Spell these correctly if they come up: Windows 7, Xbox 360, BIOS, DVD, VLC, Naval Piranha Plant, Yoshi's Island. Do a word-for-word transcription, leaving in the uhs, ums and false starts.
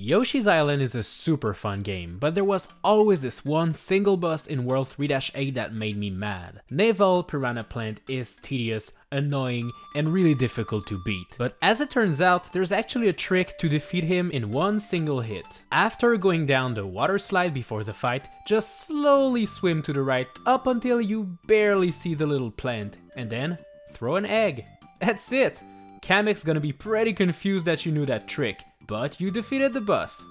Yoshi's Island is a super fun game, but there was always this one single boss in World three dash eight that made me mad. Naval Piranha Plant is tedious, annoying, and really difficult to beat. But as it turns out, there's actually a trick to defeat him in one single hit. After going down the water slide before the fight, just slowly swim to the right up until you barely see the little plant, and then throw an egg. That's it! Kamek's gonna be pretty confused that you knew that trick. But you defeated the boss.